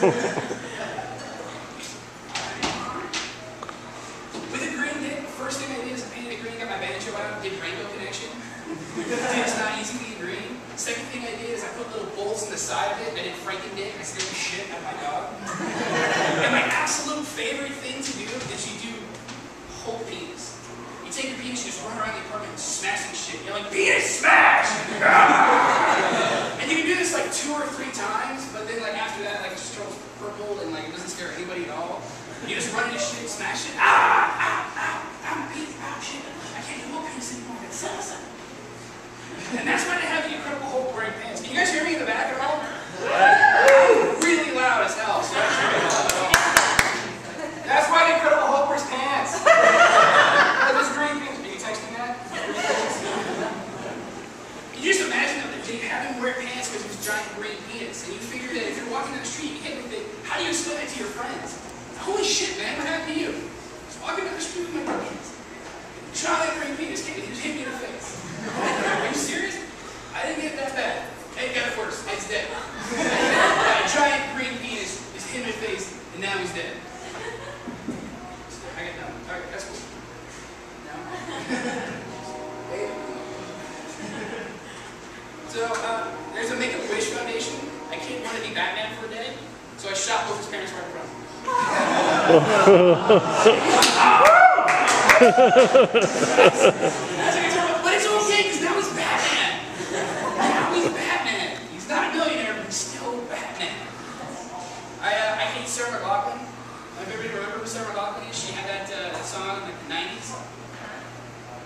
With a green dip, first thing I did is I painted it green, got my banjo out, did rainbow connection. It's not easy to be green. Second thing I did is I put little bolts in the side of it, I did Franken Dick, I scared the shit out of my dog. And my absolute favorite thing to do is you do whole penis. You take your penis, you just run around the apartment smashing shit. You're like, penis smash! And you can do this like 2 or 3 times, but then like after that, like it just turns purple and like it doesn't scare anybody at all. You just run into shit, smash it. Ah! Ow! Ow! Ow! Penis! Ow! Shit! I can't do whole penis anymore. That sucks. And that's why they have the incredible Hulk wearing pants. Can you guys hear me in the back at all? Really loud as hell. So that's why the incredible Hulk wears pants. Those green things. Are you texting that? You just imagine that they have him wear pants because of his giant green penis, and you figure that if you're walking down the street, you can't think, how do you explain that to your friends? Holy shit, man! What happened to you? Just walking down the street with my green penis. Shot that green penis, can't you? Just hit me in the face. Are you serious? I didn't get that bad. It got worse. It's dead. A giant green penis is in my face, and now he's dead. So I got done. All right, that's cool. So there's a Make-A-Wish Foundation. My kid wanted to be Batman for a day, so I shot both his parents right from. Sarah McLachlan. If everybody remember who Sarah McLachlan is, she had that song in like, the 90s.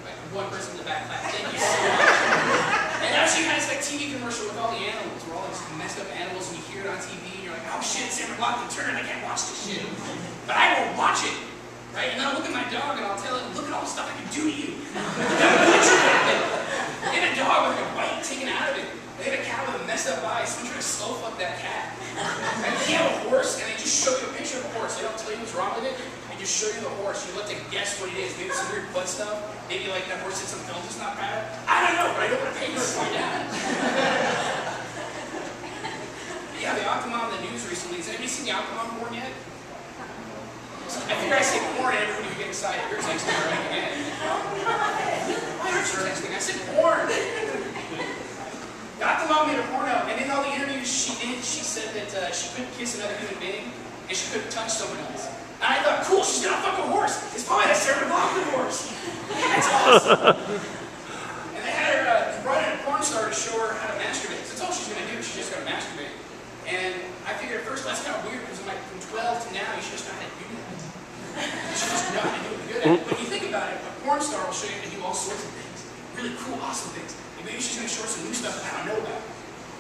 Like, one person in the back class. Thank you so much. And now she has that TV commercial with all the animals. We're all these messed up animals, and you hear it on TV, and you're like, oh shit, Sarah McLachlan turned, I can't watch this shit. But I will watch it, right? And then I'll look at my dog, and I'll tell it, look at all the stuff I can do to you. They had a dog with like a bite taken out of it. They had a cat with a messed up eye, so I'm trying to slow fuck that cat. And they have a horse, and they just show you a picture of a horse. They don't tell you what's wrong with it. They just show you the horse. You let them guess what it is. Maybe some weird butt stuff. Maybe like that horse did some film that's not bad. I don't know, but I don't want to pay you to find out. Yeah, the Octomom in the news recently. Has anybody seen the Octomom born yet? I figure I say porn, and everybody would get excited. You're texting her right again. Why aren't you texting? I said porn. Got the mom made a porno, and in all the interviews she did, she said that she couldn't kiss another human being, and she couldn't touch someone else. And I thought, cool, she's gonna fuck a horse. It's probably that Sarah McLachlan horse. That's awesome. And they had her, they brought in a porn star to show her how to masturbate. That's all she's gonna do, she's just gonna masturbate. And I figured at first, that's kind of weird, because I'm like, from 12 to now, you should just know how to do that. You should just know how to do it good at it. But you think about it, a porn star will show you how to do all sorts of things. Really cool, awesome things. Maybe she's going to show her some new stuff that I don't know about.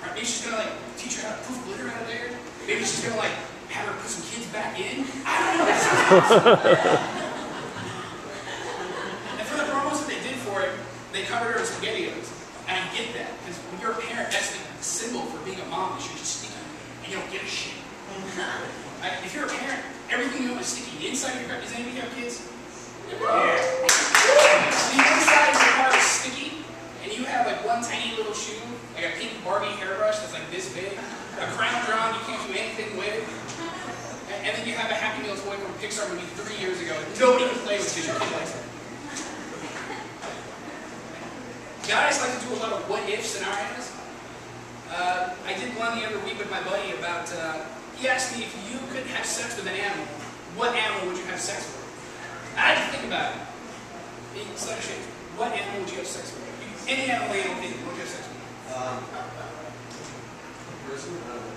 Right? Maybe she's going to like teach her how to poof glitter out of there. Maybe she's going to like have her put some kids back in. I don't know. That's And for the promos that they did for it, they covered her in SpaghettiOs. And I get that. Because when you're a parent, that's the symbol for being a mom is you're just sticky. And you don't give a shit. Right? If you're a parent, everything you know is sticky. Inside your car, does anybody have kids? Yeah. The inside of your car is sticky. And you have like one tiny little shoe, like a pink Barbie hairbrush that's like this big, a crown drawn you can't do anything with, and then you have a Happy Meal toy from Pixar movie 3 years ago. Nobody can play with it because your kid likes it. Guys like to do a lot of what-if scenarios. I did one the other week with my buddy about, he asked me if you could have sex with an animal, what animal would you have sex with? I had to think about it. Being such a shit, what animal would you have sex with? Any animal you don't think would you have sex with? Person? Narwhal.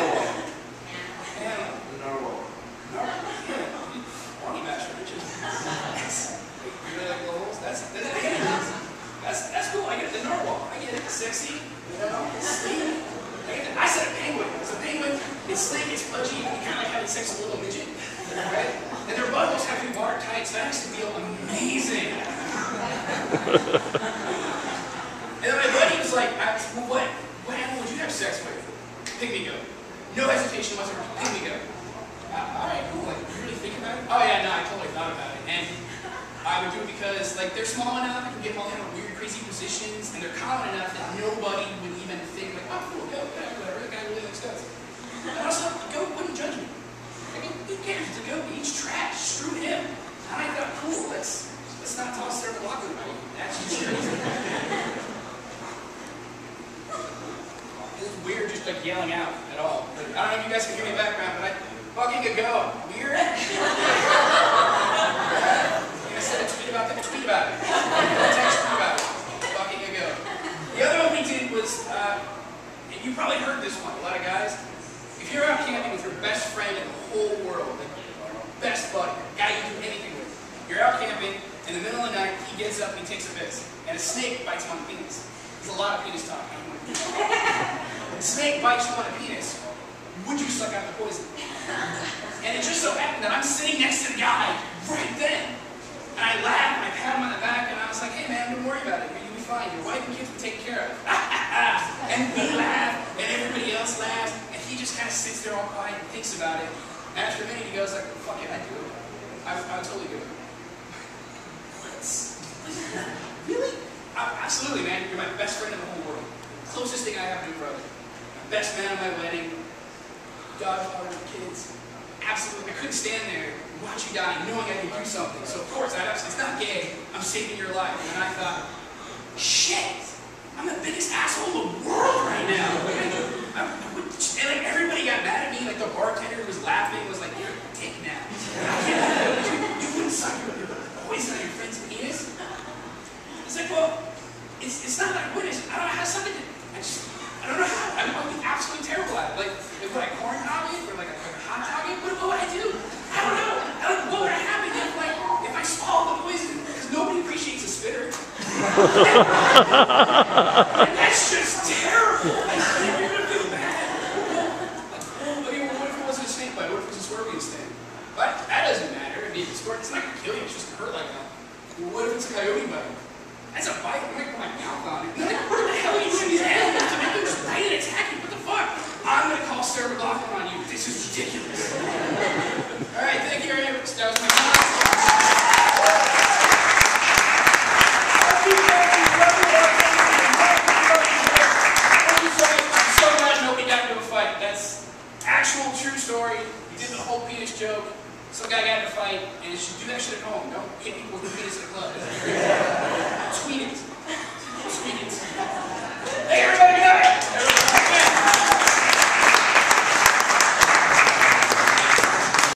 Animal. Narwhal. Narwhal. You really like little holes? That's cool. I get the narwhal. I get it. Sexy. You know? Sleek. I said a penguin. It's a penguin. It's sleek. It's pudgy. You kind of like having sex with a little midget. Right? And their bubbles have to be water tight. So that makes it feel amazing. And then my buddy was like, well, what animal would you have sex with? Pygmy goat. No hesitation whatsoever. Pygmy goat. Alright, cool. Like, you really think about it? Oh yeah, no, I totally thought about it. And I would do it because, like, they're small enough, I can get them all in weird, crazy positions, and they're common enough that nobody would even think, like, oh, cool, goat, whatever, that guy really likes goats. just like yelling out at all. Like, I don't know if you guys can give me background, but I fucking could go. Weird. You know, send a tweet about that. Tweet about it. Text me about it. Fucking could go. The other one we did was, and you probably heard this one, a lot of guys. If you're out camping with your best friend in the whole world, like your best buddy, the guy you do anything with, you're out camping, in the middle of the night, he gets up and he takes a piss, and a snake bites him on the penis. There's a lot of penis talk. A snake bites you on a penis. Would you suck out the poison? And it just so happened that I'm sitting next to the guy right then. And I laughed, and I pat him on the back, and I was like, hey man, don't worry about it. You'll be fine. Your wife and kids will take care of. And we laugh, and everybody else laughs, and he just kind of sits there all quiet and thinks about it. And after a minute, he goes like, fuck it, I'd do it. I would totally do it. Really? Absolutely, man. You're my best friend in the whole world. Closest thing I have to a brother. My best man at my wedding. Godfather of kids. Absolutely. I couldn't stand there and watch you die knowing I could do something. So, of course, it's not gay. I'm saving your life. And I thought, shit! I'm the biggest asshole in the world right now. And like, everybody got mad at me. Like, the bartender who was laughing was like, you're a dick now. I can't do that. You wouldn't suck your poison on your friend's penis. It's like, well, it's not that good. I don't know how to suck it. I don't know how. I'd be absolutely terrible at it. Like, would I corn dog it? Or like a hot dog it? What would I do? I don't know. What would happen if I swallowed the poison? Because nobody appreciates a spitter. And that's just terrible. Like, you're going to feel bad. Well, I mean, what if it wasn't a snake bite? What if it was a scorpion snake? But that doesn't matter. I mean, if it's scorpion, it's not going to kill you. It's just going to hurt like that. Well, what if it's a coyote bite? That's a bite, I'm gonna put my mouth on it. What the hell are you doing these animals? I mean, they're just bite and attack you, what the fuck? I'm gonna call Sarah McLachlan on you. This is ridiculous. Alright, thank you very much. That was my class. Thank you so much. I'm so glad nobody got into a fight. That's actual true story. You did the whole penis joke. Some guy got in a fight, and you should do that shit at home. Don't get people with the penis in the club. Tweet it.